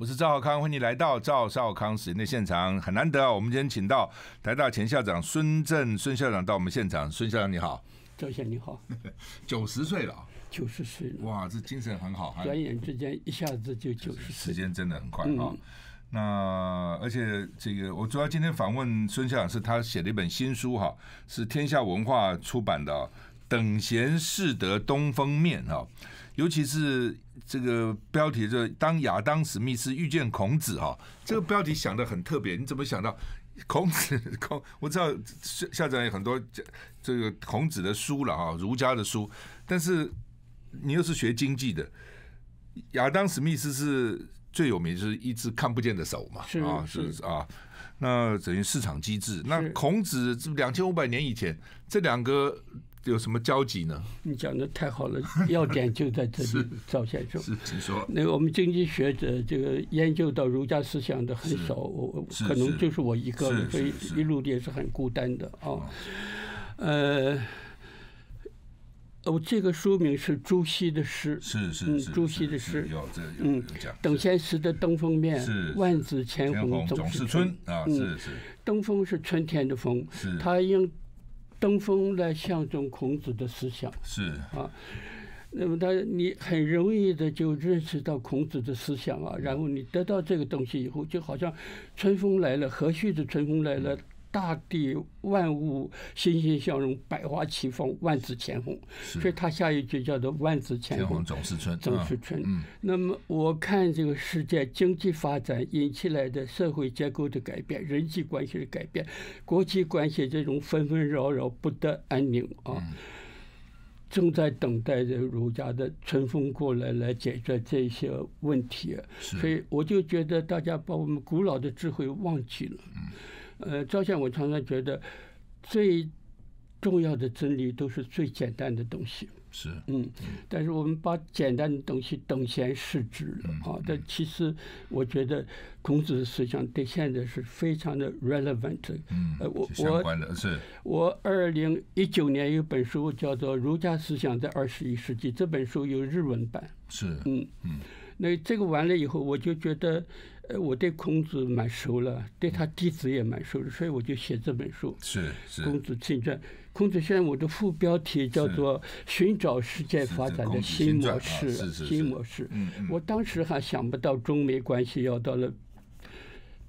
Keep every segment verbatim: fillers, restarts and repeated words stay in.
我是赵少康，欢迎来到赵少康时间的现场。很难得啊，我们今天请到台大前校长孙正孙校长到我们现场。孙校长你好，赵先生你好，九十岁了，九十岁了，哇，这精神很好，转眼之间一下子就九十岁，时间真的很快啊、哦。嗯那而且这个，我主要今天访问孙校长是他写了一本新书哈，是天下文化出版的、哦。等闲视得东风面哈，尤其是这个标题就是当亚当·史密斯遇见孔子哈，这个标题想得很特别。你怎么想到孔子？孔我知道校长有很多这个孔子的书了哈，儒家的书，但是你又是学经济的，亚当·史密斯是最有名就是一只看不见的手嘛，啊是啊。那等于市场机制。那孔子两千五百年以前，这两个有什么交集呢？你讲的太好了，要点就在这里，赵先生。是，请说。那个我们经济学者这个研究到儒家思想的很少，我可能就是我一个人，所以一路也是很孤单的啊。呃，我这个书名是朱熹的诗，是是是，朱熹的诗。有这嗯，等闲识得东风面，万紫千红总是春啊，是是。东风是春天的风，它应。登峰来象征孔子的思想是啊，那么他你很容易的就认识到孔子的思想啊，然后你得到这个东西以后，就好像春风来了，和煦的春风来了，大地万物欣欣向荣，百花齐放，万紫千红。所以他下一句叫做万紫千红总是春，总是春。嗯、那么我看这个世界经济发展引起来的社会结构的改变、人际关系的改变、国际关系这种纷纷扰扰不得安宁啊，嗯、正在等待着儒家的春风过来来解决这些问题。所以我就觉得大家把我们古老的智慧忘记了。嗯呃，赵先生，我常常觉得最重要的真理都是最简单的东西。是，嗯，但是我们把简单的东西等闲视之了啊。但其实我觉得孔子的思想对现在是非常的 relevant。嗯，我我是，我二零一九年有本书叫做《儒家思想在二十一世纪》，这本书有日文版。是，嗯嗯，那这个完了以后，我就觉得。我对孔子蛮熟了，对他弟子也蛮熟了，所以我就写这本书。是是。孔子新传，孔子新传，我的副标题叫做“寻找世界发展的新模式”。新模式。我当时还想不到中美关系要到了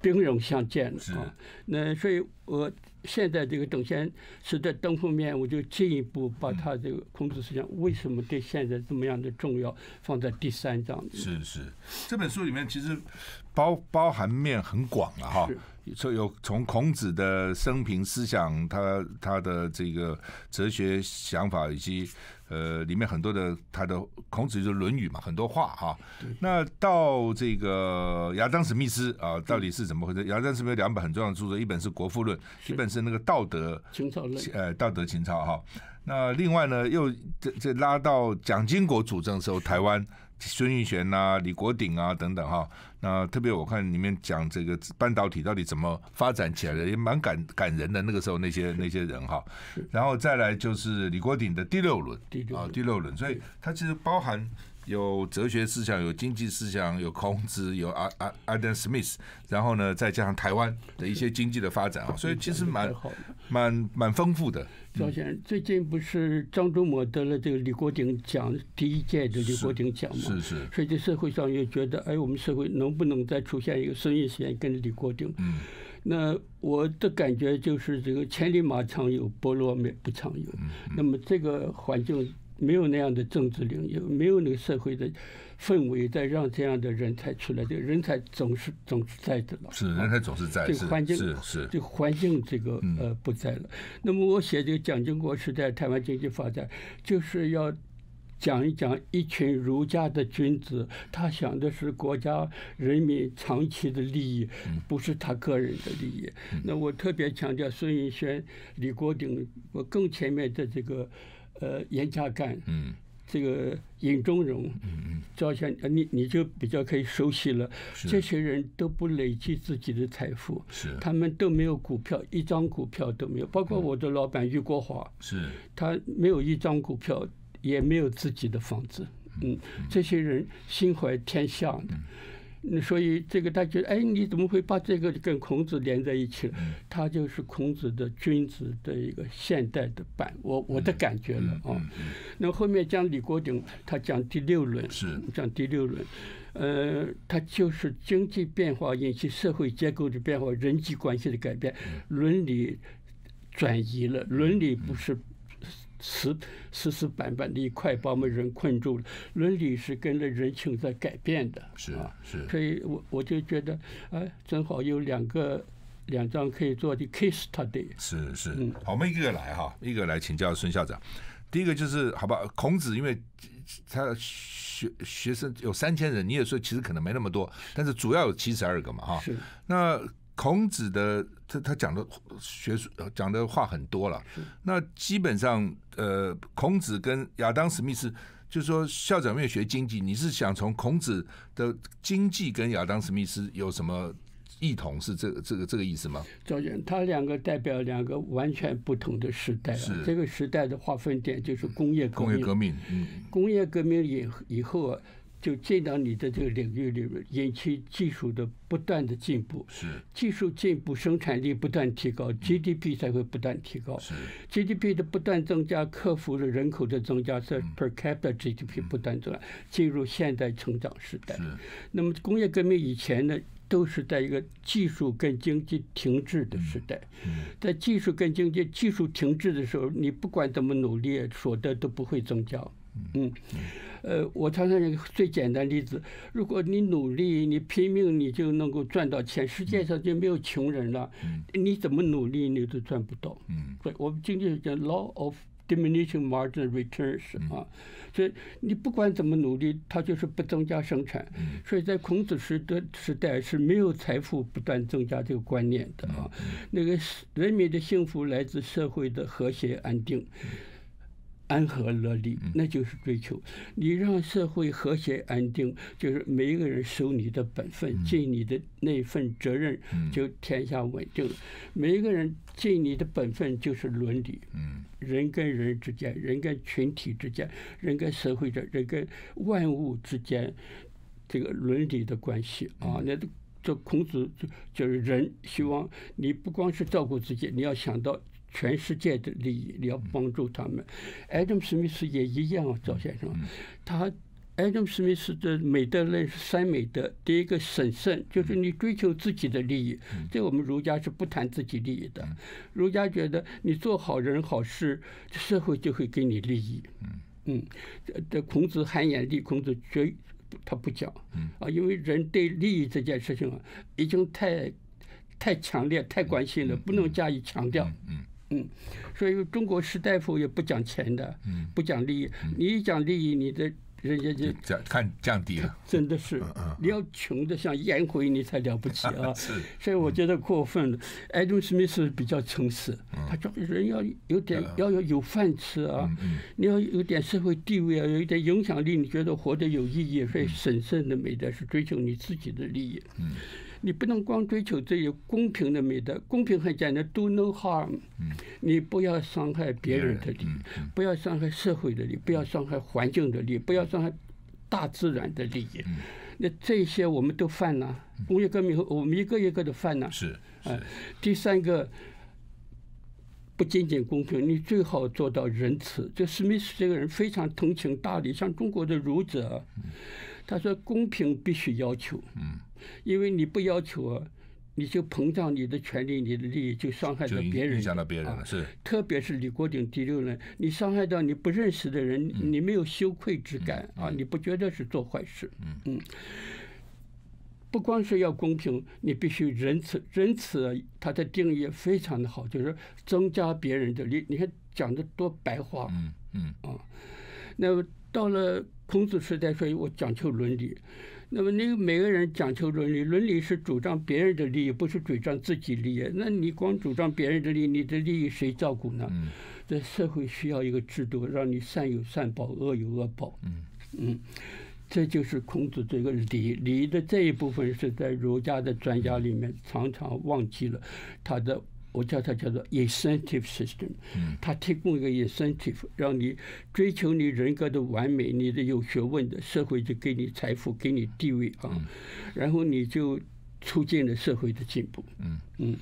兵戎相见啊！那所以，我现在这个等闲识得东风面，我就进一步把他这个孔子思想为什么对现在这么样的重要，放在第三章。是是，这本书里面其实。包包含面很广了哈，所以有从孔子的生平思想，他他的这个哲学想法，以及呃里面很多的他的孔子就是《论语》嘛，很多话哈。那到这个亚当·史密斯啊，到底是怎么回事？亚当·史密斯有两本很重要的著作，一本是《国富论》，一本是那个《道德情操论》，呃，《道德情操》哈。那另外呢，又这这拉到蒋经国主政的时候，台湾。孙运璇呐、啊、李国鼎啊等等哈，那特别我看里面讲这个半导体到底怎么发展起来的，也蛮感感人的。那个时候那些那些人哈，然后再来就是李国鼎的第六轮啊，第六轮，所以它其实包含有哲学思想、有经济思想、有孔子、有阿阿阿丹·史密斯，然后呢再加上台湾的一些经济的发展啊，所以其实蛮蛮蛮丰富的。赵先生，最近不是张忠谋得了这个李国鼎奖，第一届的李国鼎奖嘛？是是。所以这社会上又觉得，哎，我们社会能不能再出现一个孙运璇跟李国鼎？嗯。那我的感觉就是，这个千里马常有，伯乐不常有。嗯。那么这个环境没有那样的政治领域，没有那个社会的氛围，在让这样的人才出来。这个人才总是总是在的了。是，人才总是在。这个环境是是，这个环境这个呃不在了。那么我写这个蒋经国时代台湾经济发展，就是要讲一讲一群儒家的君子，他想的是国家人民长期的利益，不是他个人的利益。那我特别强调孙运璿、李国鼎，我更前面的这个。呃，严家淦，嗯，这个尹中荣，嗯赵先生，你你就比较可以熟悉了。这些人都不累积自己的财富，是，他们都没有股票，一张股票都没有。包括我的老板俞国华，是，他没有一张股票，也没有自己的房子，嗯，这些人心怀天下的。所以这个他觉得，哎，你怎么会把这个跟孔子连在一起了？他就是孔子的君子的一个现代的版，我我的感觉了啊。那后面讲李国鼎，他讲第六论，讲第六论，呃，他就是经济变化引起社会结构的变化，人际关系的改变，伦理转移了，伦理不是。 死死死板板的一块把我们人困住了，伦理是跟着人情在改变的，是啊，是，所以我我就觉得，哎，正好有两个两张可以做的 case study， 是是，嗯，好，我们一个来哈，一个来请教孙校长。第一个就是好吧，孔子因为他学学生有三千人，你也说其实可能没那么多，但是主要有七十二个嘛哈，是那。 孔子的他他讲的学术讲的话很多了，那基本上呃，孔子跟亚当·史密斯，就是说校长没有学经济，你是想从孔子的经济跟亚当·史密斯有什么异同？是这个这个这个意思吗？赵远，他两个代表两个完全不同的时代、啊，是这个时代的划分点就是工业革命。工业革命，嗯、工业革命以以后啊。 就进到你的这个领域里面，引起技术的不断的进步，是技术进步，生产力不断提高 ，G D P 才会不断提高。是 G D P 的不断增加，克服了人口的增加，是 per capita G D P 不断增加，进入现代成长时代。那么工业革命以前呢？ 都是在一个技术跟经济停滞的时代，在技术跟经济技术停滞的时候，你不管怎么努力，所得都不会增加。嗯，呃，我常常用最简单的例子：如果你努力，你拼命，你就能够赚到钱。世界上就没有穷人了，你怎么努力你都赚不到。嗯，对，我们经济学叫 law of diminishing marginal returns 啊，所以你不管怎么努力，它就是不增加生产。所以在孔子时的时代是没有财富不断增加这个观念的啊。那个人民的幸福来自社会的和谐安定。 安和乐利，那就是追求。你让社会和谐安定，就是每一个人守你的本分，尽你的那份责任，就天下稳定了。每一个人尽你的本分就是伦理。人跟人之间，人跟群体之间，人跟社会的，人跟万物之间，这个伦理的关系啊，那。 这孔子就就是人，希望你不光是照顾自己，你要想到全世界的利益，你要帮助他们。亚当·史密斯也一样啊，赵先生，他亚当·史密斯的美德论是三美德，第一个审慎，就是你追求自己的利益，这我们儒家是不谈自己利益的，儒家觉得你做好人好事，社会就会给你利益。嗯，这这孔子含眼力，孔子绝。 他不讲，啊，因为人对利益这件事情啊，已经太太强烈、太关心了，不能加以强调。嗯嗯，所以中国士大夫也不讲钱的，不讲利益。你一讲利益，你的人家就看降低了。真的是，你要穷的像颜回，你才了不起啊！所以我觉得过分了。亚当·史密斯比较诚实，他说人要有点要有有饭吃啊，你要有点社会地位啊，有一点影响力，你觉得活得有意义。所以神圣的美德是追求你自己的利益，你不能光追求这个公平的美德。公平很简单 ，do no harm， 你不要伤害别人的利益，不要伤害社会的利益，不要伤害环境的利益，不要伤害。 大自然的利益，那这些我们都犯了。工业革命后，我们一个一个的犯了。是，哎，第三个不仅仅公平，你最好做到仁慈。这史密斯这个人非常通情达理，像中国的儒者，他说公平必须要求，因为你不要求啊。 你就膨胀你的权利，你的利益就伤害到别人，影响到别人了。是，特别是李国鼎第六论，你伤害到你不认识的人，你没有羞愧之感啊，你不觉得是做坏事。嗯，不光是要公平，你必须仁慈。仁慈它的定义非常的好，就是增加别人的利益。你看讲的多白话。嗯嗯啊，那么到了孔子时代，所以我讲究伦理。 那么你每个人讲求伦理，伦理是主张别人的利益，不是主张自己利益。那你光主张别人的利益，你的利益谁照顾呢？嗯、这社会需要一个制度，让你善有善报，恶有恶报。嗯嗯，这就是孔子这个礼。礼的这一部分是在儒家的专家里面常常忘记了，他的我叫它叫做 incentive system， 它提供一个 incentive， 让你追求你人格的完美，你的有学问的社会就给你财富，给你地位啊，然后你就促进了社会的进步。嗯嗯，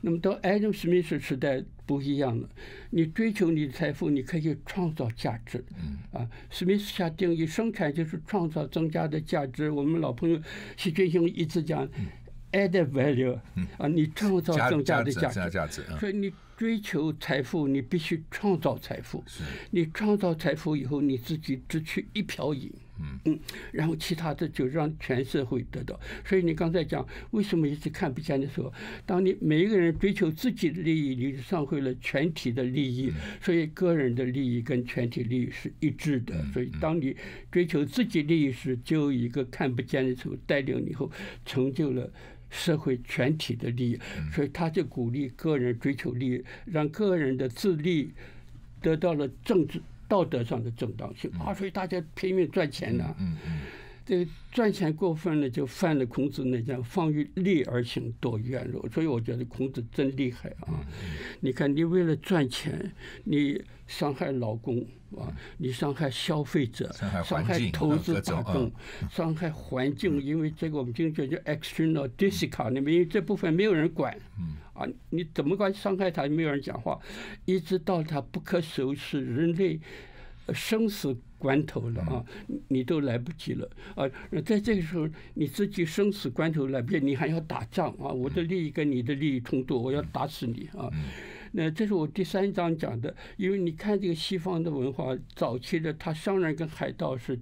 那么到 Adam Smith 时代不一样了，你追求你的财富，你可以创造价值。嗯啊 ，Smith 下定义生产就是创造增加的价值。我们老朋友习近平一直讲。嗯 added value 啊，你创造增加的价值，加价值啊、所以你追求财富，你必须创造财富。你创造财富以后，你自己只取一瓢饮，嗯嗯，然后其他的就让全社会得到。所以你刚才讲，为什么一直看不见的时候，当你每一个人追求自己的利益，你上回了全体的利益，所以个人的利益跟全体利益是一致的。所以当你追求自己利益时，就有一个看不见的时候带领你后，成就了。 社会全体的利益，所以他就鼓励个人追求利益，让个人的自利得到了政治道德上的正当性啊，所以大家拼命赚钱呢、啊。这个赚钱过分了，就犯了孔子那讲“放于利而行，多于安乐”。所以我觉得孔子真厉害啊！你看，你为了赚钱，你伤害劳工。 啊！你伤害消费者，伤害, 伤害投资大众，嗯、伤害环境，因为这个我们经常叫 external diseconomy， 因为这部分没有人管，啊，你怎么管伤害它，没有人讲话，一直到它不可收拾，人类生死关头了啊，你都来不及了啊！在这个时候，你自己生死关头来不及，你还要打仗啊！我的利益跟你的利益冲突，我要打死你啊！ 那这是我第三章讲的，因为你看这个西方的文化，早期的他商人跟海盗是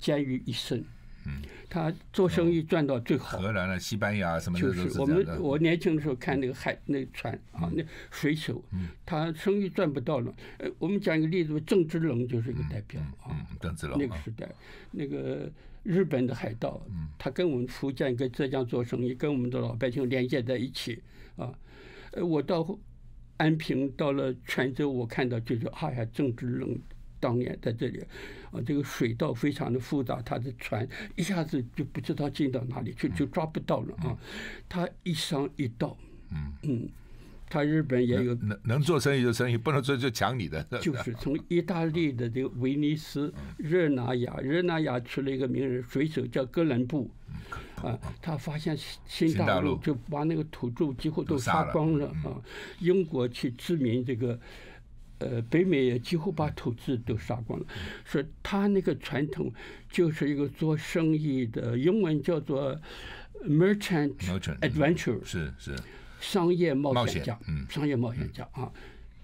兼于一身，嗯，他做生意赚到最好。荷兰啊，西班牙什么的就是我们我年轻的时候看那个海那个船啊，那水手，他生意赚不到了。呃，我们讲一个例子，郑芝龙就是一个代表啊，郑芝龙那个时代，那个日本的海盗，他跟我们福建跟浙江做生意，跟我们的老百姓连接在一起啊。呃，我到。 安平到了泉州，我看到就是哎呀，郑芝龙当年在这里，啊，这个水道非常的复杂，他的船一下子就不知道进到哪里去，就抓不到了啊。他一商一盗，嗯嗯，他日本也有能能做生意就生意，不能做就抢你的。就是从意大利的这个威尼斯、热那亚，热那亚出了一个名人水手叫哥伦布。 啊，他发现新大陆，就把那个土著几乎都杀光了啊！英国去殖民这个，呃，北美也几乎把土著都杀光了。所以他那个传统就是一个做生意的，英文叫做 merchant adventure， 是是，商业冒险家，商业冒险家啊。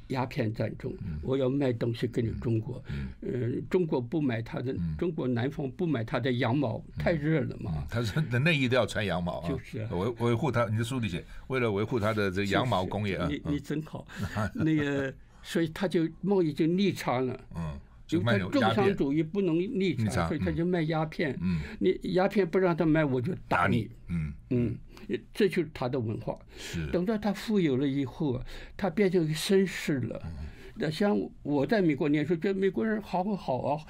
鸦片战争，我要卖东西给你中国，呃，中国不买他的，中国南方不买他的羊毛，太热了嘛。他说内衣都要穿羊毛啊，就是维维护他，你的书里写，为了维护他的这羊毛工业啊。你你真好，那个，所以他就贸易就逆差了。嗯。 因为他重商主义不能逆差，所以他就卖鸦片。嗯，你鸦片不让他卖，我就打你。嗯嗯，这就是他的文化。是。等到他富有了以后啊，他变成一个绅士了。那像我在美国念书，觉得美国人好好啊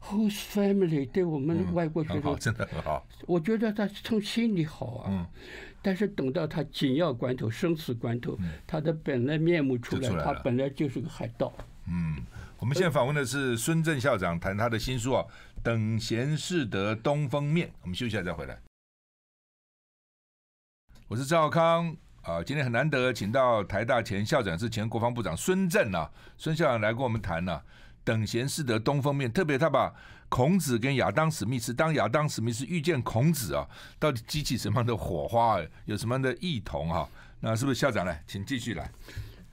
，host family 对我们外国学生、嗯、真的很好。我觉得他从心里好啊。嗯。但是等到他紧要关头、生死关头，嗯、他的本来面目出来，出来他本来就是个海盗。嗯。 我们现在访问的是孙正校长，谈他的新书啊，《等闲识得东风面》。我们休息一下再回来。我是赵康啊，今天很难得请到台大前校长是前国防部长孙正啊，孙校长来跟我们谈呢、啊，等闲识得东风面。特别他把孔子跟亚当·史密斯，当亚当·史密斯遇见孔子啊，到底激起什么样的火花、啊，有什么样的异同哈、啊？那是不是校长来，请继续来。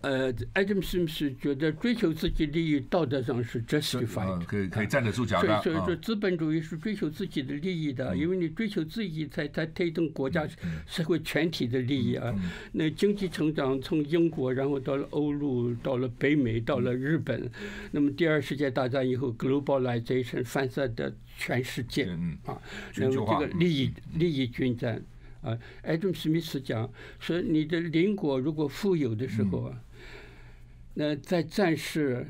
呃，爱德华·史密斯觉得追求自己利益，道德上是 justified， 可以可以站得住脚的。所以说，资本主义是追求自己的利益的，因为你追求自己，才才推动国家社会全体的利益啊。那经济成长从英国，然后到了欧陆，到了北美，到了日本，那么第二世界大战以后 ，globalization 反射的全世界啊，那么这个利益利益均沾啊。爱德华·史密斯讲说，你的邻国如果富有的时候啊。 那在战事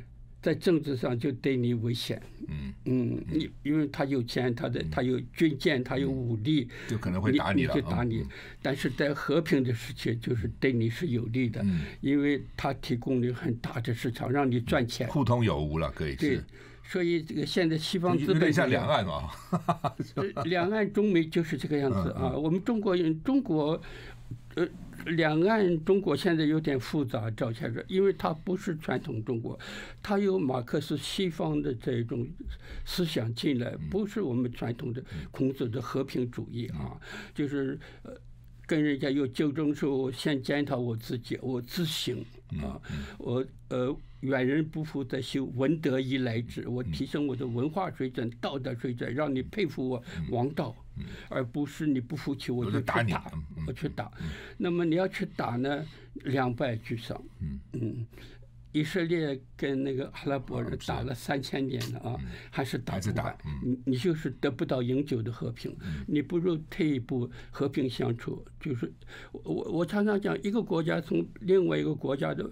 在政治上就对你危险。嗯嗯，你因为他有钱，他的他有军舰，他有武力，就可能会打你了。就打你，但是在和平的时期，就是对你是有利的，因为他提供了很大的市场，让你赚钱。互通有无了，可以。对，所以这个现在西方资本有点像两岸嘛。两岸中美就是这个样子啊。我们中国人，中国。呃，两岸中国现在有点复杂，赵先生，因为它不是传统中国，它有马克思西方的这种思想进来，不是我们传统的孔子的和平主义啊，就是呃跟人家有纠争时候，我先检讨我自己，我自省啊，我呃远人不服则修，文德以来之，我提升我的文化水准、道德水准，让你佩服我王道。而不是你不服气我就去打，我去打。那么你要去打呢，两败俱伤。嗯嗯，以色列跟那个阿拉伯人打了三千年了啊，还是打不完。你你就是得不到永久的和平，你不如退一步和平相处。就是我我常常讲，一个国家从另外一个国家的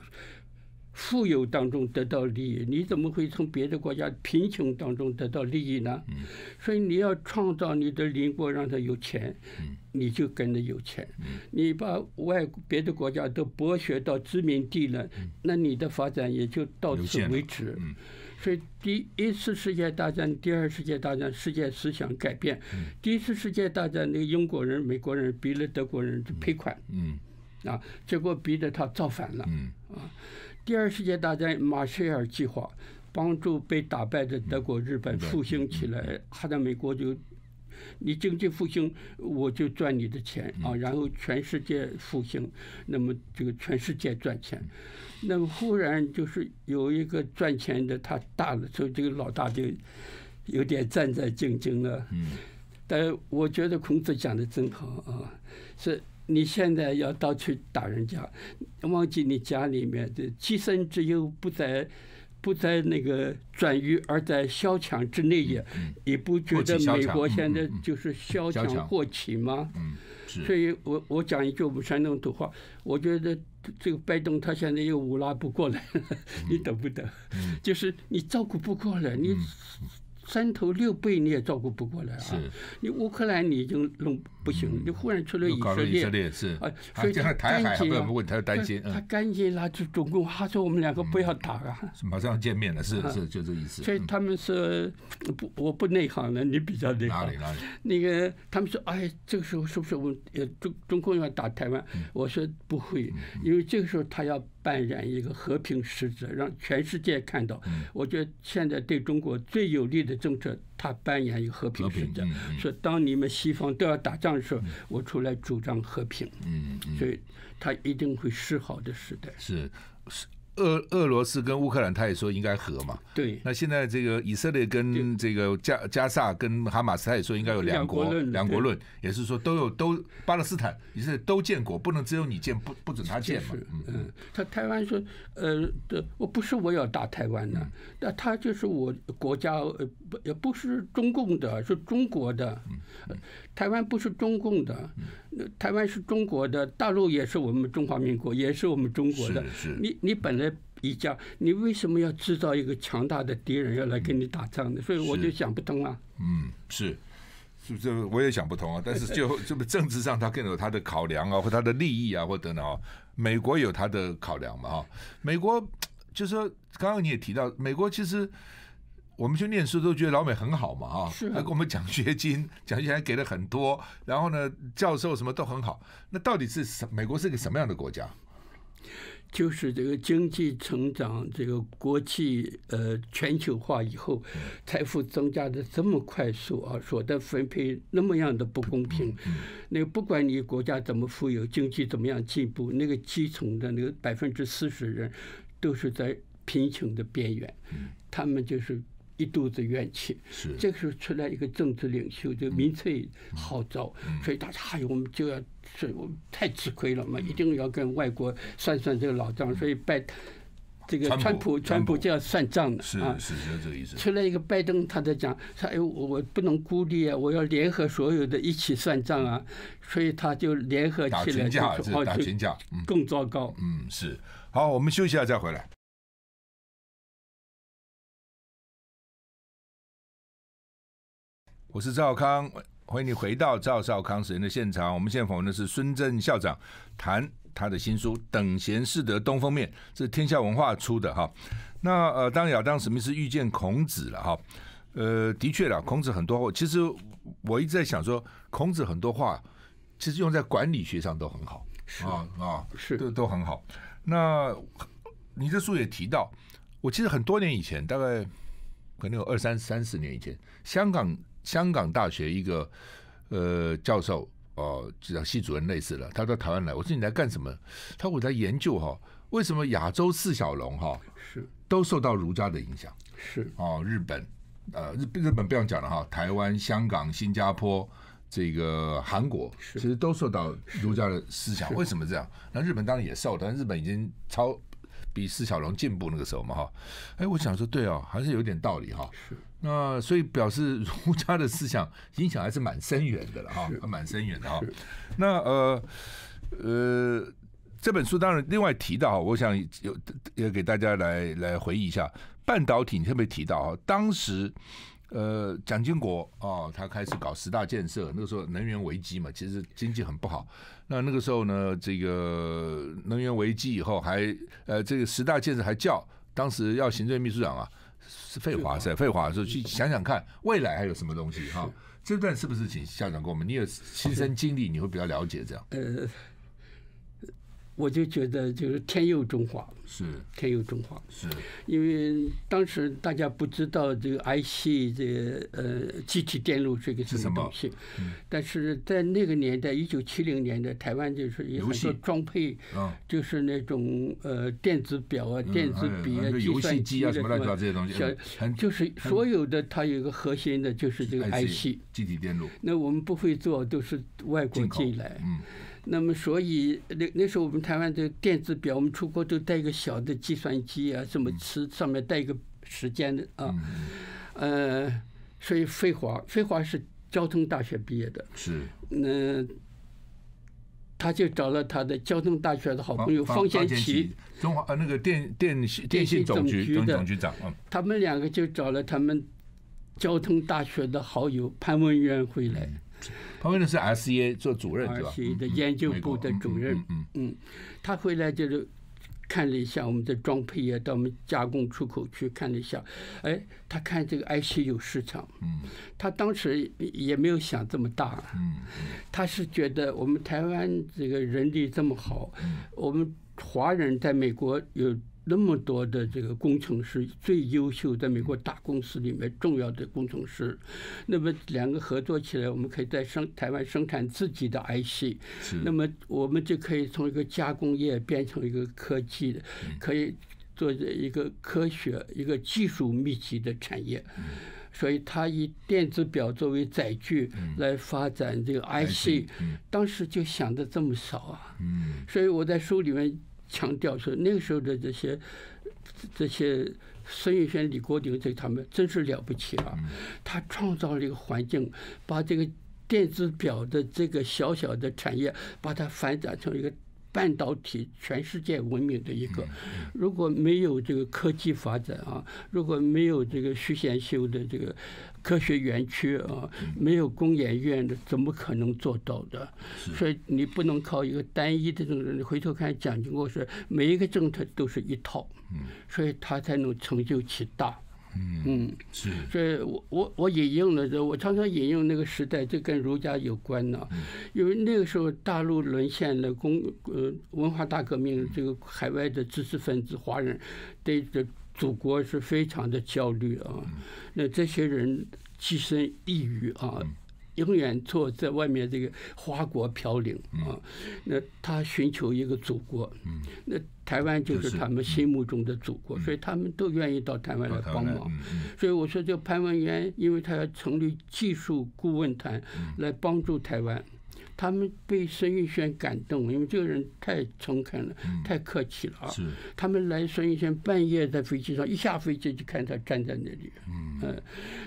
富有当中得到利益，你怎么会从别的国家贫穷当中得到利益呢？所以你要创造你的邻国让他有钱，你就跟着有钱。你把外别的国家都剥削到殖民地了，那你的发展也就到此为止。所以第一次世界大战、第二次世界大战，世界思想改变。第一次世界大战，那个英国人、美国人逼了德国人就赔款，啊，结果逼得他造反了，啊。第二次世界大战马歇尔计划帮助被打败的德国、日本复兴起来，他在美国就，你经济复兴我就赚你的钱啊，然后全世界复兴，那么这个全世界赚钱，那么忽然就是有一个赚钱的他大了，所以这个老大就有点战战兢兢了。但我觉得孔子讲的真好啊，是。你现在要到处打人家，忘记你家里面的“其身之忧，不在不在那个转于，而在萧墙之内也”，你不觉得美国现在就是萧墙祸起吗？所以我我讲一句我们山东土话，我觉得这个拜登他现在又无拉不过来了，你懂不懂？就是你照顾不过来，你。三头六臂你也照顾不过来啊！你乌克兰你已经弄不行，你忽然出了以色列，以色列是啊，所以他赶紧啊，他赶紧拉住中共，他说我们两个不要打啊，马上见面了，是是就这意思。所以他们是不，我不内行了，你比较内行。哪里哪里？那个他们说，哎，这个时候是不是我呃中中共要打台湾？我说不会，因为这个时候他要。扮演一个和平使者，让全世界看到。我觉得现在对中国最有利的政策，他扮演一个和平使者。说当你们西方都要打仗的时候，我出来主张和平。嗯，所以他一定会示好的时代。是是，俄俄罗斯跟乌克兰，他也说应该和嘛。对。那现在这个以色列跟这个加加萨跟哈马斯，他也说应该有两国两国论，也是说都有都巴勒斯坦以色列都建国，不能只有你建，不不准他建嘛。嗯，他台湾说，呃，我不是我要打台湾呢，那他就是我国家，呃，不也不是中共的，是中国的。台湾不是中共的，台湾是中国的，大陆也是我们中华民国，也是我们中国的。你你本来。一家，你为什么要制造一个强大的敌人要来跟你打仗呢？所以我就想不通啊。嗯，是，是不是？我也想不通啊。但是就这个政治上，他更有他的考量啊，或他的利益啊，或等等啊。美国有他的考量嘛啊。美国就是说，刚刚你也提到，美国其实我们去念书都觉得老美很好嘛啊，还给我们奖学金，奖学金还给了很多，然后呢，教授什么都很好。那到底是什？美国是个什么样的国家？就是这个经济成长，这个国际呃全球化以后，财富增加的这么快速啊，所得分配那么样的不公平。那个不管你国家怎么富有，经济怎么样进步，那个基层的那个百分之四十人都是在贫穷的边缘，他们就是一肚子怨气。这个时候出来一个政治领袖，就民粹号召，所以大家哎，我们就要。所以我太吃亏了嘛，一定要跟外国算算这个老账，所以拜这个川普，川普就要算账了啊！是是这个意思。出来一个拜登，他在讲，他哎，我不能孤立啊，我要联合所有的一起算账啊，所以他就联合起来打群架，打群架更糟糕。嗯，是。好，我们休息一下再回来。我是赵康，欢迎你回到赵少康时间的现场。我们现在访问的是孙正校长，谈他的新书《等闲识得东风面》，这是天下文化出的哈。那呃，当亚当·史密斯遇见孔子了哈，呃，的确啦，孔子很多话，其实我一直在想说，孔子很多话其实用在管理学上都很好，是啊啊，是都都很好。那你这书也提到，我其实很多年以前，大概可能有二三三十年以前，香港。香港大学一个呃教授哦，叫系主任类似了，他到台湾来，我说你来干什么？他说我在研究哈、哦，为什么亚洲四小龙哈、哦、是都受到儒家的影响？是哦，日本呃日日本不用讲了哈，台湾、香港、新加坡这个韩国其实都受到儒家的思想。为什么这样？那日本当然也受，但日本已经超比四小龙进步那个时候嘛哈。哎，我想说对哦，还是有点道理哈、哦。是。那所以表示儒家的思想影响还是蛮深远的了哈，蛮深远的哈。那呃呃，这本书当然另外提到，我想有也给大家来来回忆一下半导体，你特别提到哈，当时呃蒋经国哦，他开始搞十大建设，那个时候能源危机嘛，其实经济很不好。那那个时候呢，这个能源危机以后还呃这个十大建设还叫当时要行政秘书长啊。是废话，是废话。说去想想看，未来还有什么东西哈？这段是不是请校长跟我们？你有亲身经历，你会比较了解这样。呃，我就觉得就是天佑中华，是天佑中华，是因为当时大家不知道这个 I C 这个呃机体电路这个是什么东西，嗯、但是在那个年代，一九七零年代，台湾就是有很多装配，嗯、就是那种呃电子表啊、嗯、电子笔啊、嗯、计算机啊什么乱七八糟这些东西，就是所有的它有一个核心的，就是这个 I C 机体电路。那我们不会做，都是外国进来。嗯。那么，所以那那时候我们台湾的电子表，我们出国都带一个小的计算机啊，什么吃上面带一个时间的啊，呃，所以费华费华是交通大学毕业的，是，嗯，他就找了他的交通大学的好朋友方先奇，中华呃那个电电电信总局的总局长，他们两个就找了他们交通大学的好友潘文渊回来。旁边的是 R C A 做主任对吧 ？R C A 的研究部的主任，嗯 嗯, 嗯, 嗯, 嗯, 嗯, 嗯, 嗯, 嗯, 嗯，他回来就是看了一下我们的装配啊，到我们加工出口去看了一下，哎，他看这个 I C 有市场，嗯，他当时也没有想这么大，嗯，他是觉得我们台湾这个人力这么好，我们华人在美国有。那么多的这个工程师，最优秀在美国大公司里面重要的工程师，那么两个合作起来，我们可以在生台湾生产自己的 I C， 那么我们就可以从一个加工业变成一个科技的，可以做一个科学、一个技术密集的产业。所以他以电子表作为载具来发展这个 I C， 当时就想的这么少啊。所以我在书里面。强调说，那个时候的这些、这些孙运璿、李国鼎这他们真是了不起啊！他创造了一个环境，把这个电子表的这个小小的产业，把它发展成一个半导体全世界闻名的一个。如果没有这个科技发展啊，如果没有这个徐贤修的这个科学园区啊，没有工研院的，怎么可能做到的？所以你不能靠一个单一的政策。你回头看蒋经国是每一个政策都是一套，所以他才能成就其大。嗯，是。所以我我我引用了，我常常引用那个时代，这跟儒家有关呢、啊，因为那个时候大陆沦陷了，工呃文化大革命，这个海外的知识分子华人对这祖国是非常的焦虑啊，那这些人跻身抑郁啊。永远坐在外面这个花果飘零啊，那他寻求一个祖国，那台湾就是他们心目中的祖国，所以他们都愿意到台湾来帮忙。所以我说，这潘文渊，因为他要成立技术顾问团来帮助台湾，他们被孙运璿感动，因为这个人太诚恳了，太客气了啊。他们来孙运璿半夜在飞机上，一下飞机就看他站在那里。嗯。嗯，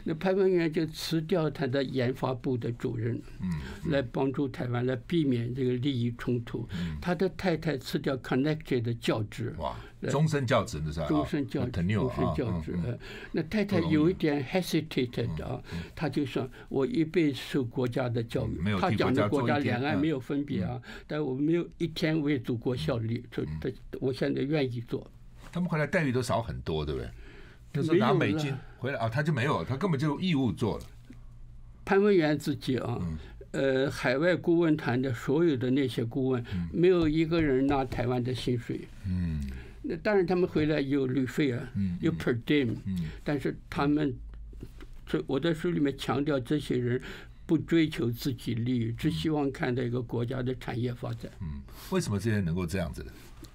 那潘文渊就辞掉他的研发部的主任，嗯，来帮助台湾，来避免这个利益冲突。他的太太辞掉 Connected 的教职，哇，终身教职那是吧？终身教职，终身教职。那太太有一点 hesitated 啊，他就说：“我一辈子受国家的教育，他讲的国家两岸没有分别啊，但我没有一天为祖国效力，所以他我现在愿意做。”他们回来待遇都少很多，对不对？就是拿美金回来啊，他就没有，他根本就义务做了。潘文渊自己啊，呃，海外顾问团的所有的那些顾问，没有一个人拿台湾的薪水。嗯，那当然他们回来有旅费啊，有 per diem， 但是他们，这我在书里面强调，这些人不追求自己利益，只希望看到一个国家的产业发展。嗯，为什么这些人能够这样子？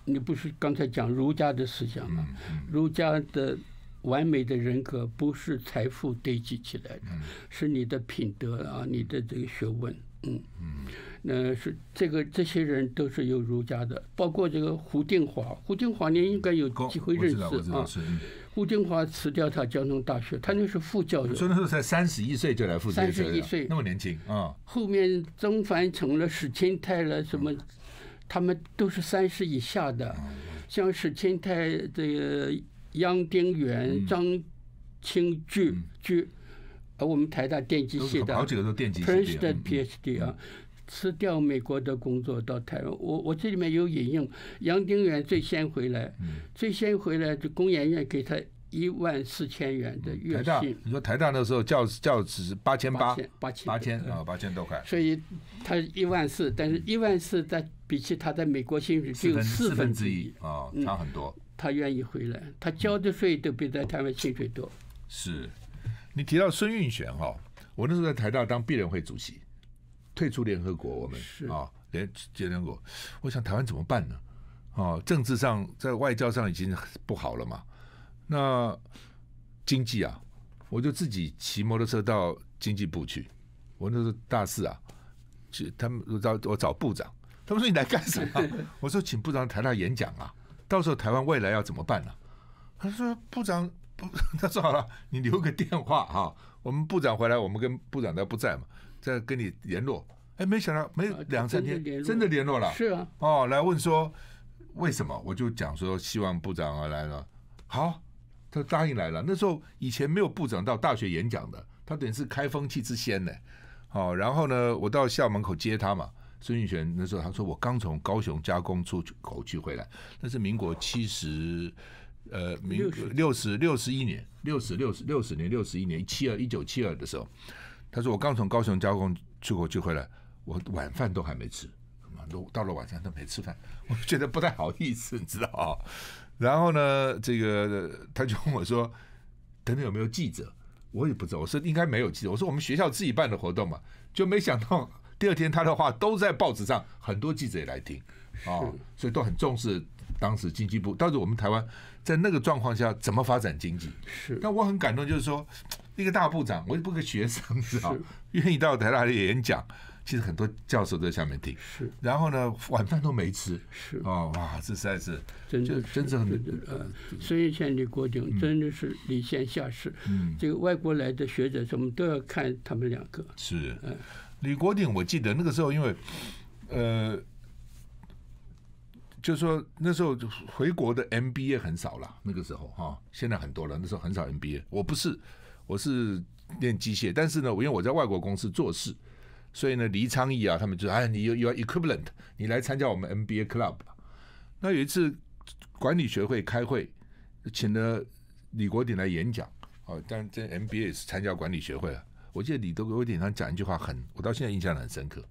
你不是刚才讲儒家的思想吗？儒家的完美的人格不是财富堆积起来的，是你的品德啊，你的这个学问。嗯嗯，那是这个这些人都是有儒家的，包括这个胡定华。胡定华你应该有机会认识啊。胡定华辞掉他交通大学，他那是副教授。所以那时候才三十一岁就来负责。三十一岁那么年轻啊！后面曾凡成了、史钦泰了什么，他们都是三十以下的，像史钦泰这个。杨丁元、张清巨居，而我们台大电机系的，好几个都电机系的 ，Princeton P H D 啊，辞掉美国的工作到台湾。我我这里面有引用，杨丁元最先回来，最先回来，就工研院给他一万四千元的月薪。台大，你说台大那时候教教职八千八，八千八千啊，八千多块。所以他一万四，但是一万四在比起他在美国薪水只有四分之一啊，差很多。他愿意回来，他交的税都比在台湾薪水多。是，你提到孙运璇哈，我那时候在台大当毕联会主席，退出联合国，我们啊联联合国，我想台湾怎么办呢？哦，政治上在外交上已经不好了嘛，那经济啊，我就自己骑摩托车到经济部去，我那时候大四啊，他们找我找部长，他们说你来干什么？我说请部长台大演讲啊。到时候台湾未来要怎么办呢、啊？他说部长，他说好了，你留个电话啊，我们部长回来，我们跟部长他不在嘛，再跟你联络。哎，没想到没有两三天，真的联络了。是啊。哦，来问说为什么？我就讲说希望部长来了。好，他答应来了。那时候以前没有部长到大学演讲的，他等于是开风气之先呢。好，然后呢，我到校门口接他嘛。孙运璇那时候他说我刚从高雄加工出口区回来，那是民国七十呃民六十六十一年六十六十六十年六十一年七二一九七二的时候，他说我刚从高雄加工出口区回来，我晚饭都还没吃，到了晚上都没吃饭，我觉得不太好意思，你知道啊、哦。然后呢，这个他就问我说，等等有没有记者？我也不知道，我说应该没有记者，我说我们学校自己办的活动嘛，就没想到。第二天他的话都在报纸上，很多记者也来听啊、哦，所以都很重视当时经济部。到底我们台湾在那个状况下怎么发展经济？是。但我很感动，就是说一个大部长，我也不是个学生，知道愿意到台大演讲，其实很多教授在下面听。是。然后呢，晚饭都没吃。是。哦，哇，这实在是真的真的很呃，孙运璇、李国鼎真的是礼贤下士。嗯。这个外国来的学者，我们都要看他们两个。是。嗯。李国鼎，我记得那个时候，因为，呃，就是说那时候回国的 M B A 很少了，那个时候哈，现在很多了。那时候很少 M B A， 我不是，我是练机械，但是呢，因为我在外国公司做事，所以呢，黎昌义啊，他们就哎，你有有 equivalent， 你来参加我们 M B A club。那有一次管理学会开会，请了李国鼎来演讲，哦，当然这 M B A 也是参加管理学会了。我记得李德国典上讲一句话很，我到现在印象很深刻。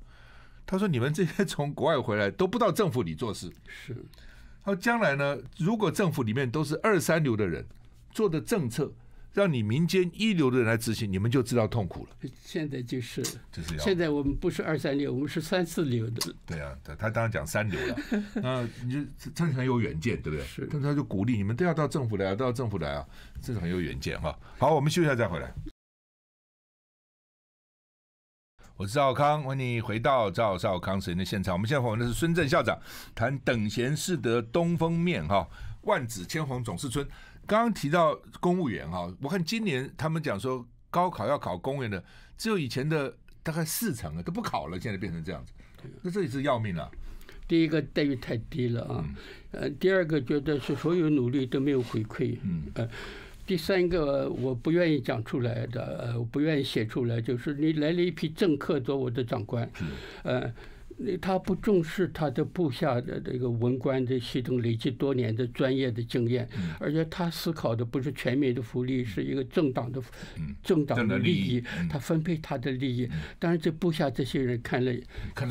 他说：“你们这些从国外回来都不到政府里做事。”是。他说：“将来呢，如果政府里面都是二三流的人做的政策，让你民间一流的人来执行，你们就知道痛苦了。”现在就是，就是现在我们不是二三流，我们是三四流的。对啊，他当然讲三流了。那你就真的很有远见，对不对？是。但他就鼓励你们都要到政府来、啊，都要政府来啊，这是很有远见哈、啊。好，我们休息一下再回来。我是赵康，欢迎你回到赵少康时间的现场。我们现在访问的是孙正校长，谈等闲识得东风面哈，万紫千红总是春。刚刚提到公务员哈，我看今年他们讲说高考要考公务员的，只有以前的大概四成啊都不考了，现在变成这样子，那这也是要命了、啊。第一个待遇太低了啊，呃，第二个觉得是所有努力都没有回馈，嗯，呃。第三个我不愿意讲出来的，我不愿意写出来，就是你来了一批政客做我的长官，呃，他不重视他的部下的这个文官的系统累积多年的专业的经验，而且他思考的不是全民的福利，是一个政党的政党的利益，他分配他的利益。当然，这部下这些人看了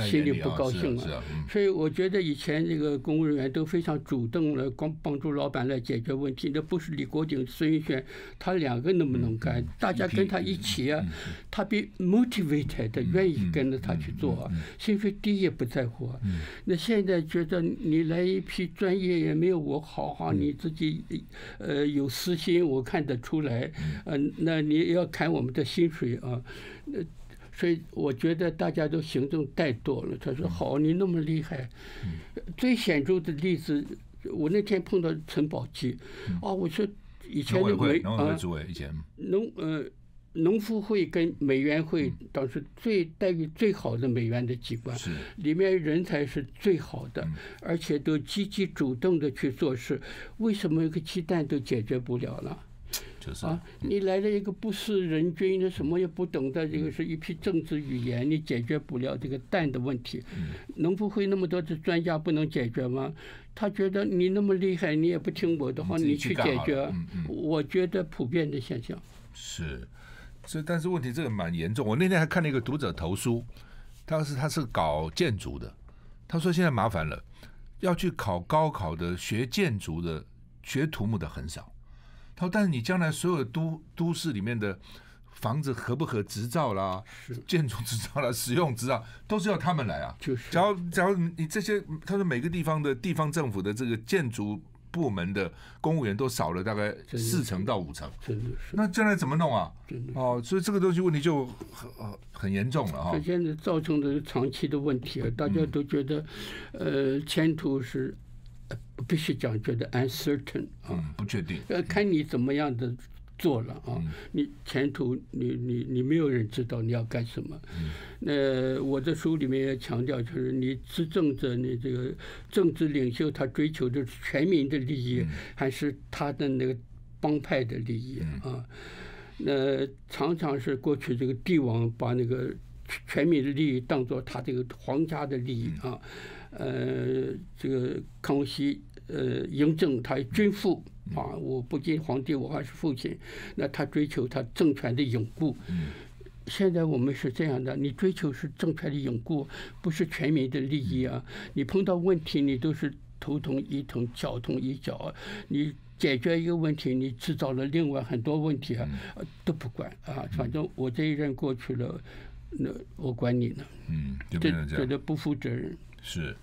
心里不高兴了，所以我觉得以前这个公务人员都非常主动了，光帮助老板来解决问题，那不是李国鼎、孙运璇，他两个那么能干，大家跟他一起啊，他被 motivated 愿意跟着他去做啊，薪水低也不在乎啊。那现在觉得你来一批专业也没有我好哈，你自己呃有私心，我看得出来，呃，那你要砍我们的薪水啊，那。所以我觉得大家都行动怠惰了。他说：“好，你那么厉害。”最显著的例子，我那天碰到陈宝基，啊，我说以前的美啊，农呃农夫会跟美援会当时最待遇最好的美援的机关，里面人才是最好的，而且都积极主动的去做事。为什么一个鸡蛋都解决不了呢？啊，你来了一个不是人君的，什么也不懂的，这个是一批政治语言，你解决不了这个蛋的问题。农夫会那么多的专家不能解决吗？他觉得你那么厉害，你也不听我的话，你去解决。我觉得普遍的现象是，所以但是问题这个蛮严重。我那天还看了一个读者投书，当时他是搞建筑的，他说现在麻烦了，要去考高考的学建筑的、学土木的很少。他说：“但是你将来所有都都市里面的房子合不合执照啦、建筑执照啦、使用执照，都是要他们来啊。就是，假如假如你这些，他说每个地方的地方政府的这个建筑部门的公务员都少了大概四成到五成，那将来怎么弄啊？哦，所以这个东西问题就很很严重了哈。这现在造成的长期的问题，大家都觉得，呃，前途是。”必须讲，觉得 uncertain 啊，不确定。呃，看你怎么样的做了啊，你前途你你你没有人知道你要干什么。那我的书里面也强调，就是你执政者，你这个政治领袖，他追求的是全民的利益，还是他的那个帮派的利益啊？那常常是过去这个帝王把那个全民的利益当作他这个皇家的利益啊。呃，这个康熙，呃，嬴政他君父啊，我不仅皇帝，我还是父亲。那他追求他政权的永固。现在我们是这样的，你追求是政权的永固，不是全民的利益啊。你碰到问题，你都是头痛医头，脚痛医脚，你。解决一个问题，你制造了另外很多问题啊，都不管啊，反正我这一任过去了，那我管你呢。嗯，就变成这样，觉得不负责任。是，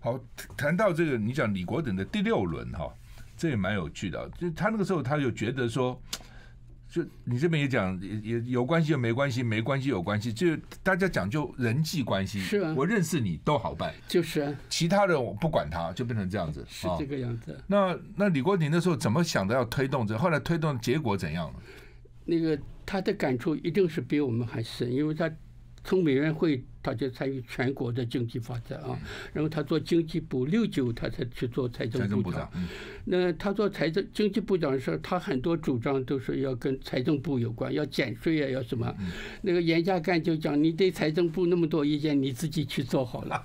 好，谈到这个，你讲李国鼎的第六轮哈，这也蛮有趣的。就他那个时候，他就觉得说，就你这边也讲，也有关系又没关系，没关系有关系，就大家讲究人际关系。是啊，我认识你都好办。就是啊，其他的我不管他，就变成这样子。是这个样子。哦、那那李国鼎那时候怎么想的要推动这？后来推动结果怎样了？那个他的感触一定是比我们还深，因为他。从美援会，他就参与全国的经济发展啊。然后他做经济部六九，他才去做财政部长。那他做财政经济部长的时候，他很多主张都是要跟财政部有关，要减税啊，要什么。那个严家淦就讲，你对财政部那么多意见，你自己去做好了，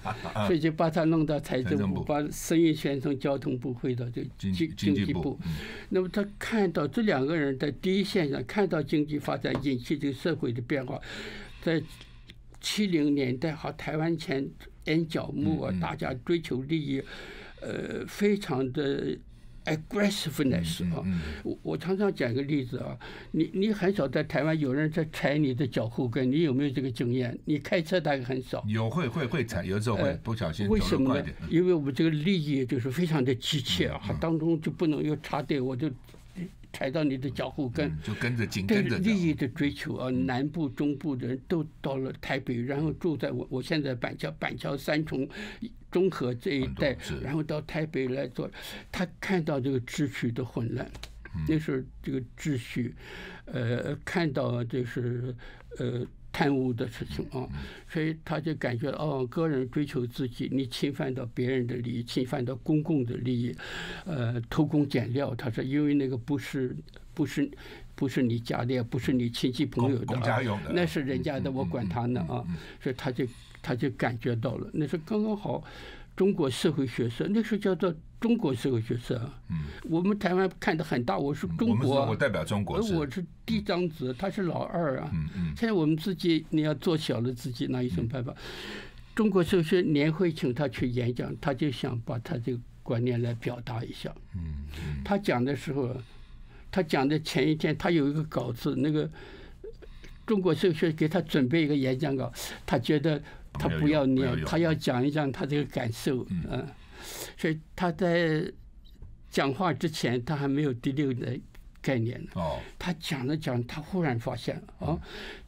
所以就把他弄到财政部，把孙运璿从交通部回到这经经济部。那么他看到这两个人在第一线上看到经济发展引起这个社会的变化，在。七零年代哈，台湾前眼角目啊，大家追求利益，呃，非常的 aggressiveness 啊。我我常常讲一个例子啊，你你很少在台湾有人在踩你的脚后跟，你有没有这个经验？你开车大概很少。有会会会踩，有时候会不小心。为什么呢？因为我们这个利益就是非常的急切啊，当中就不能有插队，我就。踩到你的脚后跟，嗯、就跟着紧跟着。对利益的追求啊，南部、中部的人都到了台北，然后住在我我现在板桥、板桥三重、中和这一带，然后到台北来做。他看到这个秩序的混乱，那时候这个秩序，呃，看到就是呃贪污的事情啊，所以他就感觉哦，个人追求自己，你侵犯到别人的利益，侵犯到公共的利益，呃，偷工减料。他说，因为那个不是不是。不是你家的，不是你亲戚朋友的、啊，那是人家的，我管他呢啊！所以他就他就感觉到了，那是刚刚好，中国社会学社那时候叫做中国社会学社啊。我们台湾看得很大，我是中国、啊，我代表中国，我是第一张子，他是老二啊。现在我们自己你要做小了自己，那有什么办法？中国社会学年会请他去演讲，他就想把他这个观念来表达一下。他讲的时候。他讲的前一天，他有一个稿子，那个中国社会学给他准备一个演讲稿，他觉得他不要念，他要讲一讲他这个感受，嗯，所以他在讲话之前，他还没有第六的概念呢。他讲着讲，他忽然发现啊，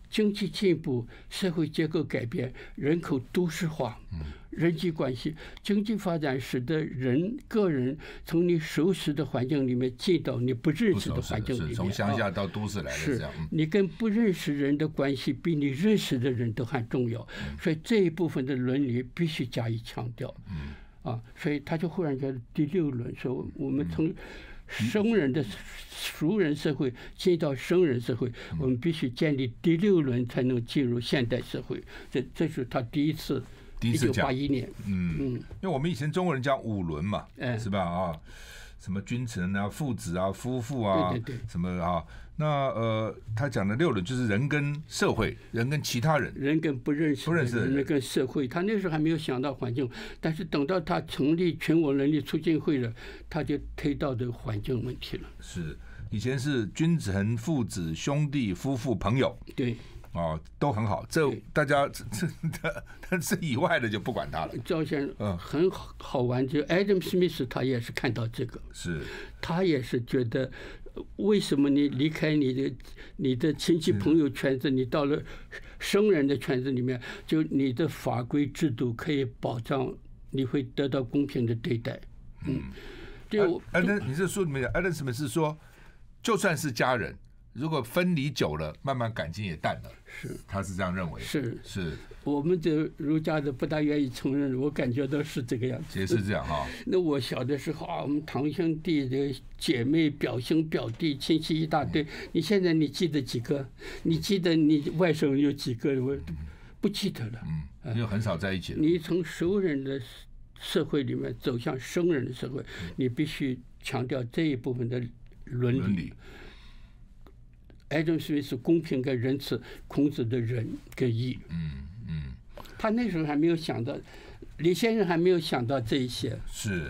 经济进步、社会结构改变、人口都市化、人际关系、经济发展使得人个人从你熟识的环境里面进到你不认识的环境里面，从乡下到都市来的这样。你跟不认识人的关系比你认识的人都还重要，所以这一部分的伦理必须加以强调。啊，所以他就忽然觉得第六轮说，我们从生人的熟人社会进到生人社会，我们必须建立第六轮才能进入现代社会。这这是他第一次。一九八一年，嗯嗯，因为我们以前中国人讲五伦嘛，嗯、是吧啊？什么君臣啊、父子啊、夫妇啊，对对对什么啊？那呃，他讲的六伦就是人跟社会，人跟其他人，人跟不认识，不认识人，人跟社会。他那时候还没有想到环境，但是等到他成立全国人力促进会了，他就推到这个环境问题了。是，以前是君臣、父子、兄弟、夫妇、朋友。对。哦，都很好，这大家这这但是以外的就不管他了。赵先生很好玩，就 Adam Smith 他也是看到这个，是，他也是觉得为什么你离开你的你的亲戚朋友圈子，你到了生人的圈子里面，就你的法规制度可以保障你会得到公平的对待。嗯，对我，哎，那你这书里面的 Adam Smith 是说，就算是家人。如果分离久了，慢慢感情也淡了。是，他是这样认为。是是，我们这儒家的不大愿意承认，我感觉到是这个样子。也是这样哈、哦。那我小的时候啊，我们堂兄弟的姐妹、表兄、表弟、亲戚一大堆。嗯、你现在你记得几个？你记得你外甥有几个？我不记得了。嗯，又很少在一起了。你从熟人的社会里面走向生人的社会，嗯、你必须强调这一部分的伦理。伦理Adam Smith 是公平跟仁慈，孔子的仁跟义。嗯嗯，他那时候还没有想到，李先生还没有想到这一些。是，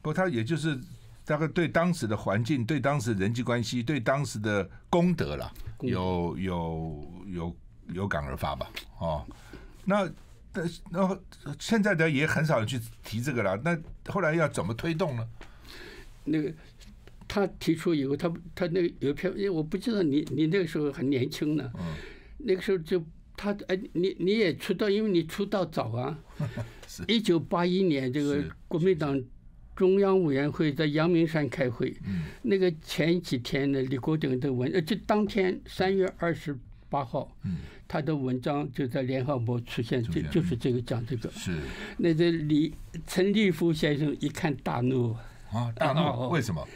不过他也就是大概对当时的环境、对当时人际关系、对当时的功德啦，有有有有感而发吧。哦，那然后现在的也很少人去提这个了。那后来要怎么推动呢？那个。他提出以后，他他那个有篇，因为我不知道你你那个时候很年轻呢，嗯、那个时候就他哎，你你也出道，因为你出道早啊。一九八一年，这个国民党中央委员会在阳明山开会，那个前几天呢，李国鼎的文，呃，就当天三月二十八号，嗯、他的文章就在《联合报》出现，就就是这个讲这个。是。那这李陈立夫先生一看大怒啊，大怒，为什么？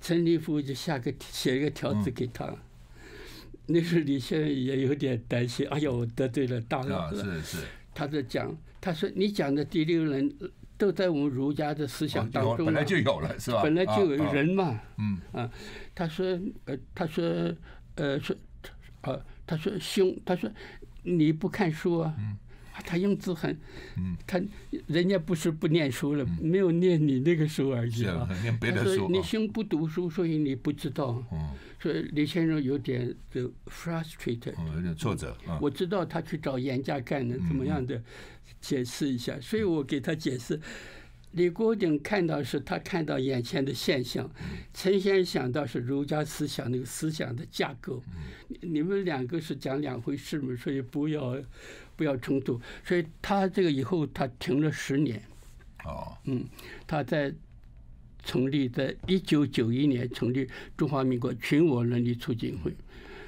陈立夫就下个写一个条子给他，嗯、那时候李先生也有点担心，哎呀，我得罪了大佬了。是是。他在讲，他说你讲的第六人都在我们儒家的思想当中，本来就有了，是吧？本来就有人嘛。嗯。啊，他说，呃，他说，呃，说，啊，他说兄，他说你不看书啊。嗯。他用字很，他人家不是不念书了，没有念你那个书而已啊。他说你兄不读书，所以你不知道。所以李先生有点就 frustrated， 有点挫折。我知道他去找严家淦呢，怎么样的解释一下，所以我给他解释。李国鼎看到是他看到眼前的现象，陈先生想到是儒家思想那个思想的架构。你们两个是讲两回事嘛，所以不要。不要冲突，所以他这个以后他停了十年。哦，嗯，他在成立，在一九九一年成立中华民国群我伦理促进会，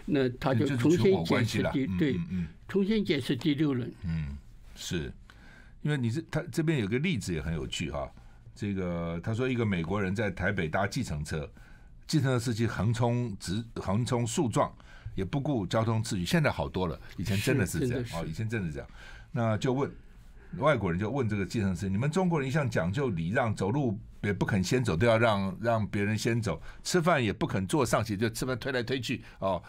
那他就重新解释第对，重新解释第六轮。嗯，是，因为你这他这边有个例子也很有趣哈、啊，这个他说一个美国人在台北搭计程车，计程车司机横冲直横冲竖撞，也不顾交通秩序。现在好多了，以前真的是这样啊、哦，以前真的是这样。那就问。 外国人就问这个计程师：“你们中国人一向讲究礼让，走路也不肯先走，都要让让别人先走；吃饭也不肯坐上去，就吃饭推来推去哦。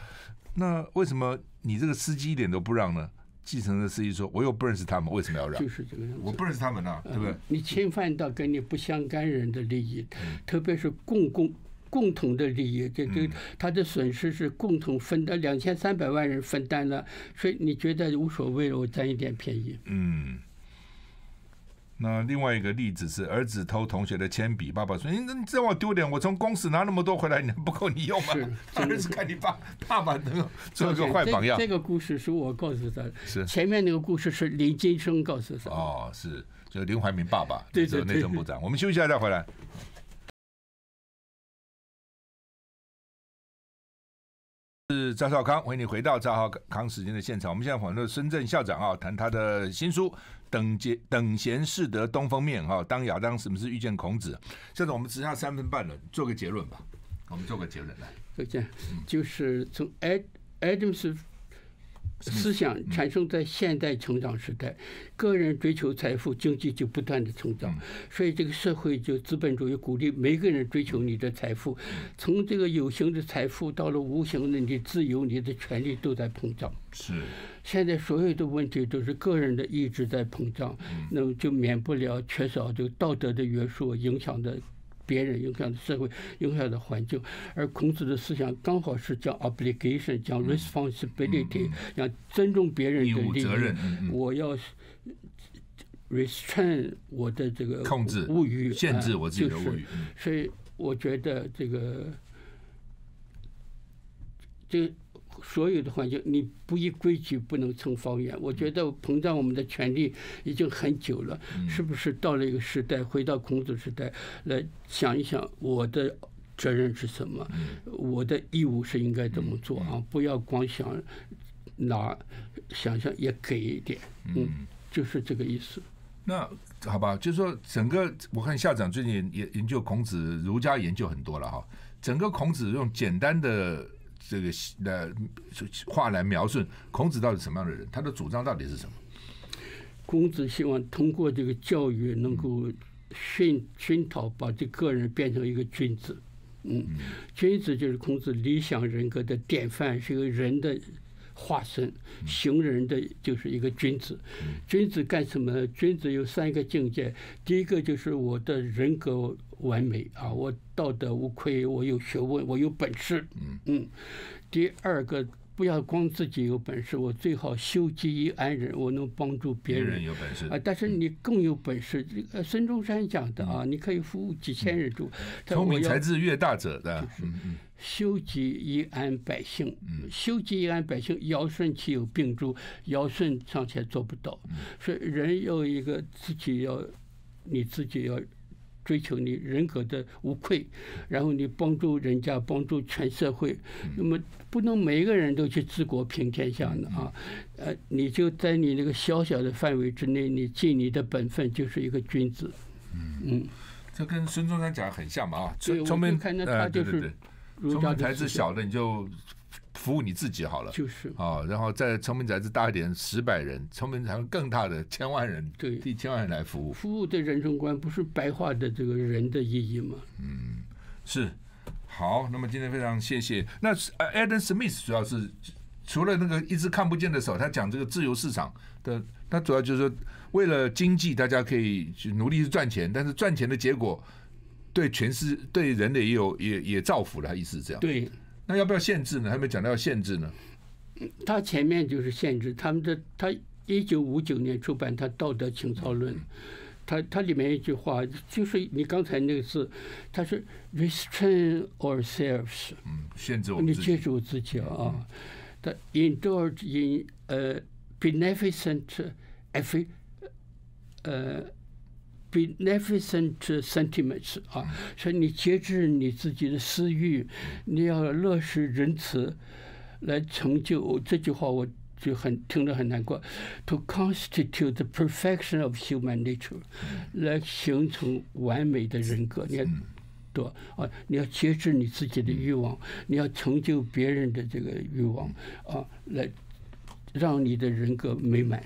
那为什么你这个司机一点都不让呢？”计程的司机说：“我又不认识他们，为什么要让？就是这个样子，我不认识他们啊，对不对？你侵犯到跟你不相干人的利益，特别是共共。” 共同的利益，这这他的损失是共同分的，两千三百万人分担了，所以你觉得无所谓了，我占一点便宜。嗯。那另外一个例子是儿子偷同学的铅笔，爸爸说：“你你这我丢脸，我从公司拿那么多回来，你还不够你用吗？”儿子看你爸爸爸能做个坏榜样。这个故事是我告诉他的，是前面那个故事是林金生告诉他的。哦，是，就林怀民爸爸，对对对，内政部长。我们休息一下再回来。 是赵少康，欢迎你回到赵康时间的现场。我们现在访问孙正校长啊，谈他的新书《等闲等闲识得东风面》哈、啊，当亚当史密斯遇见孔子。校长，我们只剩下三分半了，做个结论吧。我们做个结论来。就这样，就是从爱爱因斯坦思想产生在现代成长时代，个人追求财富，经济就不断的成长，所以这个社会就资本主义鼓励每个人追求你的财富，从这个有形的财富到了无形的你自由，你的权利都在膨胀。是，现在所有的问题都是个人的意志在膨胀，那么就免不了缺少这个道德的约束影响的。 别人影响的社会，影响的环境，而孔子的思想刚好是讲 obligation， 讲 responsibility， 讲尊重别人的义务责任。我要 restrain 我的这个控制物欲，限制我自己的物欲。所以我觉得这个，这所有的环境，你不依规矩不能成方圆。我觉得膨胀我们的权利已经很久了，是不是到了一个时代，回到孔子时代来想一想，我的责任是什么，我的义务是应该怎么做啊？不要光想拿，想想也给一点，嗯，就是这个意思。 那好吧，就是说，整个我看校长最近也研究孔子儒家研究很多了哈。整个孔子用简单的这个呃话来描述孔子到底什么样的人，他的主张到底是什么？孔子希望通过这个教育能够熏熏陶，把这个人变成一个君子。嗯，君子就是孔子理想人格的典范，是一个人的。 化身行人的就是一个君子，君子干什么呢？君子有三个境界，第一个就是我的人格完美啊，我道德无愧，我有学问，我有本事，嗯嗯。第二个不要光自己有本事，我最好修己以安人，我能帮助别人有本事啊。但是你更有本事，这个孙中山讲的啊，你可以服务几千人众，聪明才智越大者的。 修己以安百姓，修己以安百姓，尧舜岂有病诸？尧舜尚且做不到，所以人要一个自己要，你自己要追求你人格的无愧，然后你帮助人家，帮助全社会。那么不能每一个人都去治国平天下的啊，呃，你就在你那个小小的范围之内，你尽你的本分，就是一个君子。嗯，这跟孙中山讲的很像嘛啊，对，我们看到他就是。 聪明才智小的你就服务你自己好了，就是啊，然后再聪明才智大一点，十百人，聪明才智更大的千万人，对，替千万人来服务。服务的人生观不是白话的这个人的意义吗？嗯，是。好，那么今天非常谢谢。那 Adam Smith 主要是除了那个一只看不见的手，他讲这个自由市场的，他主要就是说为了经济，大家可以去努力去赚钱，但是赚钱的结果。 对全世对人类也有也也造福了，他意思是这样。对，那要不要限制呢？还没讲到要限制呢。他前面就是限制他们的。他一九五九年出版他《道德情操论》，他他里面一句话就是你刚才那个字，他是 restrain ourselves， 嗯，限制我们自己，你接受自己啊。他 indulge in 呃 beneficent effort， 呃。beneficent sentiments 啊，所以你节制你自己的私欲，你要乐施仁慈，来成就。这句话我就很听得很难过。To constitute the perfection of human nature， 来形成完美的人格。你看，对啊，你要节制你自己的欲望，你要成就别人的这个欲望啊，来让你的人格美满。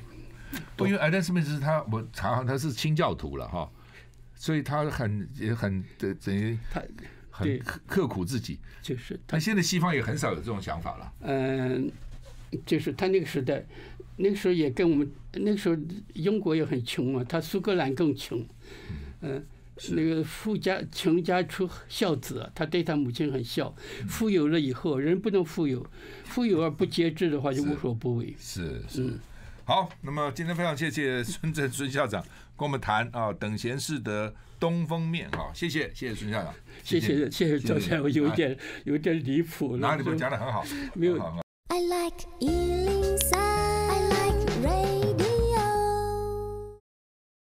不，因为 Adam Smith 他我查他是清教徒了哈，所以他很也很等于他很刻苦自己，就是他现在西方也很少有这种想法了。嗯，就是他那个时代，那个时候也跟我们那个时候英国也很穷嘛，他苏格兰更穷，嗯，那个富家穷家出孝子，他对他母亲很孝。富有了以后，人不能富有，富有而不节制的话就无所不为。是是。嗯 好，那么今天非常谢谢孙正孙校长跟我们谈啊，等闲识得东风面啊，谢谢谢谢孙校长，谢谢谢谢赵先生，有点有点离谱了，哪里都讲得很好，没有。